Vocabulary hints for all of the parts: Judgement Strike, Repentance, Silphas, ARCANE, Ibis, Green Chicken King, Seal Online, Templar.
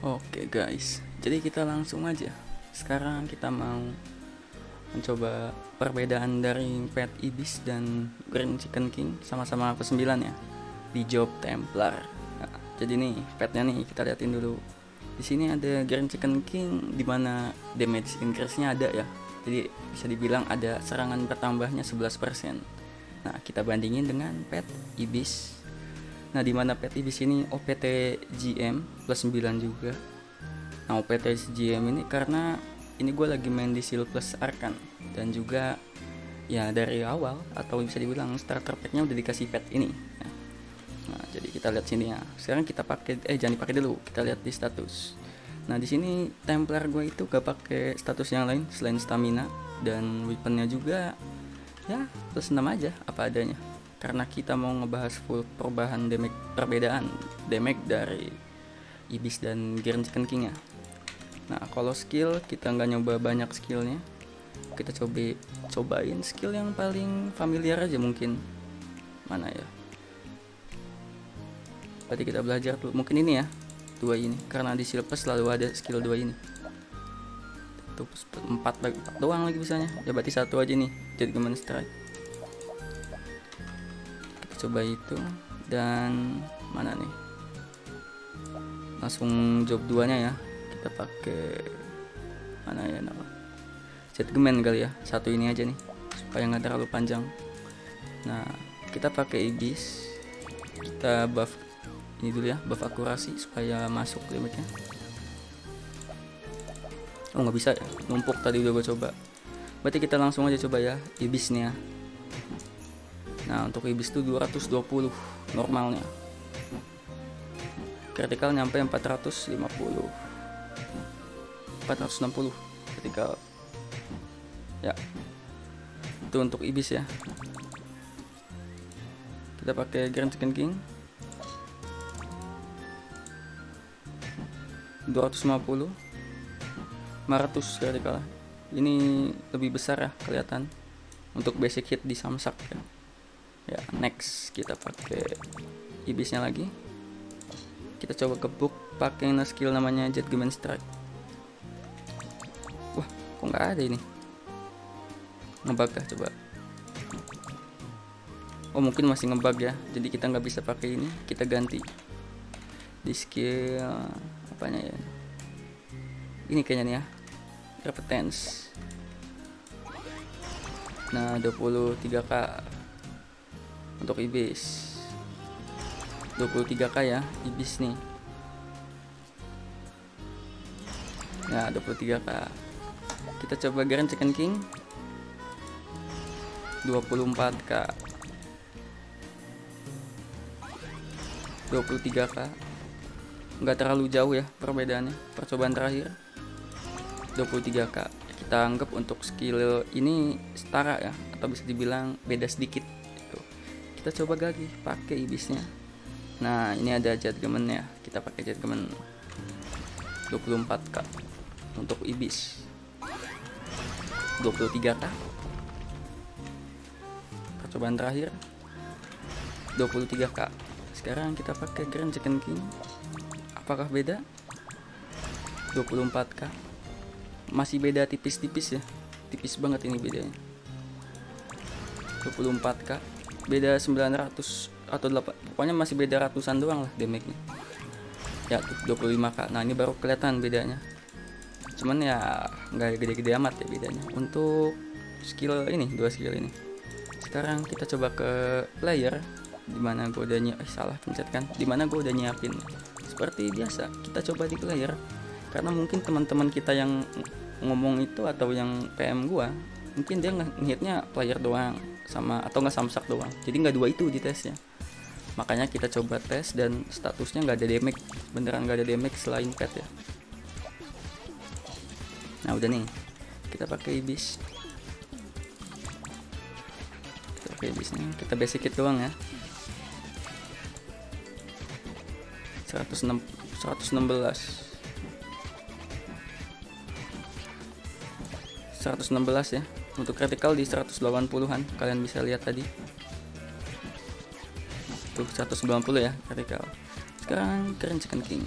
Oke guys, jadi kita langsung aja. Sekarang kita mau mencoba perbedaan dari pet Ibis dan Green Chicken King, sama-sama ke-9 ya, di job Templar. Nah, jadi nih petnya nih kita liatin dulu. Di sini ada Green Chicken King dimana damage increase-nya ada ya. Jadi bisa dibilang ada serangan bertambahnya 11%. Nah, kita bandingin dengan pet Ibis. Nah, dimana pet Ibis ini OPT GM plus 9 juga. Nah, OPT GM ini karena ini gue lagi main di Seal plus Arcane, dan juga ya dari awal atau bisa dibilang starter packnya udah dikasih pet ini. Nah, jadi kita lihat sini ya. Sekarang kita pakai, jangan dipakai dulu, kita lihat di status. Nah, di sini Templar gue itu gak pakai status yang lain selain stamina, dan weaponnya juga ya plus 6 aja apa adanya. Karena kita mau ngebahas full perbedaan damage dari Ibis dan Green Chicken King ya. Nah, kalau skill kita nggak nyoba banyak skillnya, kita cobain skill yang paling familiar aja mungkin. Mana ya? Berarti kita belajar dulu mungkin ini ya, dua ini, karena di Silphas selalu ada skill dua ini. Tuh, 4 doang lagi bisanya. Ya berarti satu aja nih, Judgement Strike. Coba itu, dan mana nih, langsung job 2-nya ya, kita pakai mana ya, Judgement kali ya, satu ini aja nih supaya nggak terlalu panjang. Nah, kita pakai Ibis, kita buff ini dulu ya, buff akurasi supaya masuk limitnya. Oh, nggak bisa ya, numpuk tadi udah gue coba. Berarti kita langsung aja coba ya Ibisnya. Nah, untuk Ibis itu 220 normalnya, critical nyampe 460 critical ya, itu untuk Ibis ya. Kita pakai Green Chicken King 250 500 critical, ini lebih besar ya kelihatan untuk basic hit di samsak ya. Ya, next kita pakai Ibisnya lagi. Kita coba gebuk pakai skill namanya Judgement Strike. Wah, kok nggak ada ini? Ngebug coba. Oh, mungkin masih ngebug ya. Jadi kita nggak bisa pakai ini. Kita ganti di skill apanya ya? Ini kayaknya nih ya, Repentance. Nah, 23k. Untuk Ibis 23k ya, Ibis nih. Nah, 23k. Kita coba Green Chicken King 24k 23k. Nggak terlalu jauh ya perbedaannya. Percobaan terakhir 23k. Kita anggap untuk skill ini setara ya, atau bisa dibilang beda sedikit. Kita coba lagi pakai Ibisnya. Nah, ini ada Judgement ya, kita pakai Judgement 24k untuk Ibis 23k. Percobaan terakhir 23k. Sekarang kita pakai Green Chicken King, apakah beda? 24k, masih beda tipis-tipis ya, tipis banget ini bedanya. 24k beda 900 atau 8, pokoknya masih beda ratusan doang lah damage-nya ya, 25k. Nah, ini baru kelihatan bedanya, cuman ya nggak gede-gede amat ya bedanya untuk skill ini, dua skill ini. Sekarang kita coba ke player, dimana gue udah salah pencet kan, dimana gue udah nyiapin seperti biasa. Kita coba di player karena mungkin teman-teman kita yang ngomong itu atau yang PM gue mungkin dia ngehitnya player doang sama atau nggak samsak doang, jadi nggak dua itu di tesnya. Makanya kita coba tes, dan statusnya nggak ada damage, beneran nggak ada damage selain pet ya. Nah, udah nih, kita pakai Ibis, kita pakai Ibisnya, kita basic hit doang ya, 116 ya. Untuk critical di 180-an, kalian bisa lihat tadi tuh 190 ya critical. Sekarang Green Chicken King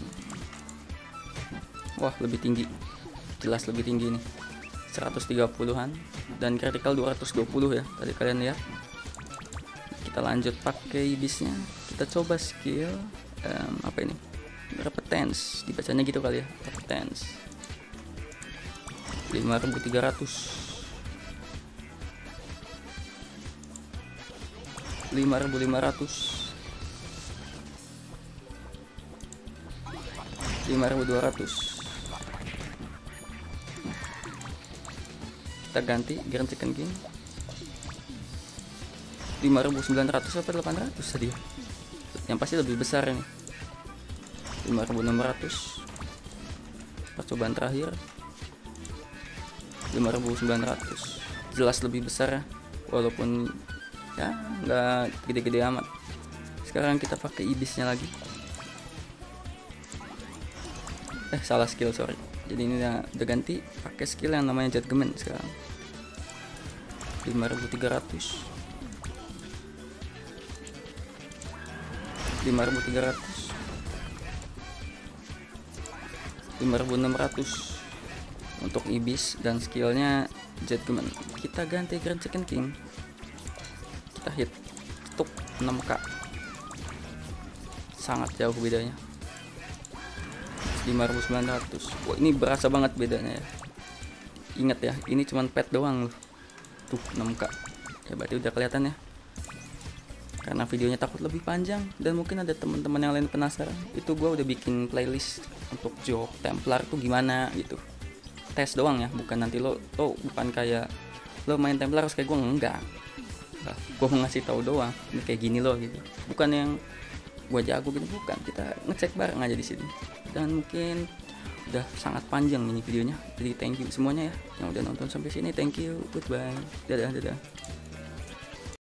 Wah, lebih tinggi. Jelas lebih tinggi nih. 130-an dan critical 220 ya. Tadi kalian lihat. Kita lanjut pakai Ibisnya. Kita coba skill apa ini? Repentance. Dibacanya gitu kali ya. Repentance. 5300. 5200. Kita ganti Green Chicken King. 5900 apa 800 tadi? Yang pasti lebih besar ini. 5600. Percobaan terakhir. 5900. Jelas lebih besar ya. Walaupun ya nggak gede-gede amat. Sekarang kita pakai Ibisnya lagi. Salah skill, sorry. Jadi ini udah ganti pakai skill yang namanya Judgement sekarang. 5600 untuk Ibis dan skillnya Judgement. Kita ganti Green Chicken King. Kita hit tuk 6k. Sangat jauh bedanya. 5900. Wah, ini berasa banget bedanya ya. Ingat ya, ini cuman pet doang loh. Tuh 6k. Ya berarti udah kelihatan ya. Karena videonya takut lebih panjang dan mungkin ada teman-teman yang lain penasaran, itu gua udah bikin playlist untuk job Templar tuh gimana gitu. Tes doang ya, bukan nanti lo bukan kayak lo main Templar harus kayak gua, enggak. Nah, gua mau ngasih tahu doang, ini kayak gini lo gitu. Bukan yang gua jago gitu, bukan. Kita ngecek bareng aja di sini. Dan mungkin udah sangat panjang ini videonya, jadi thank you semuanya ya yang udah nonton sampai sini. Thank you, goodbye, dadah.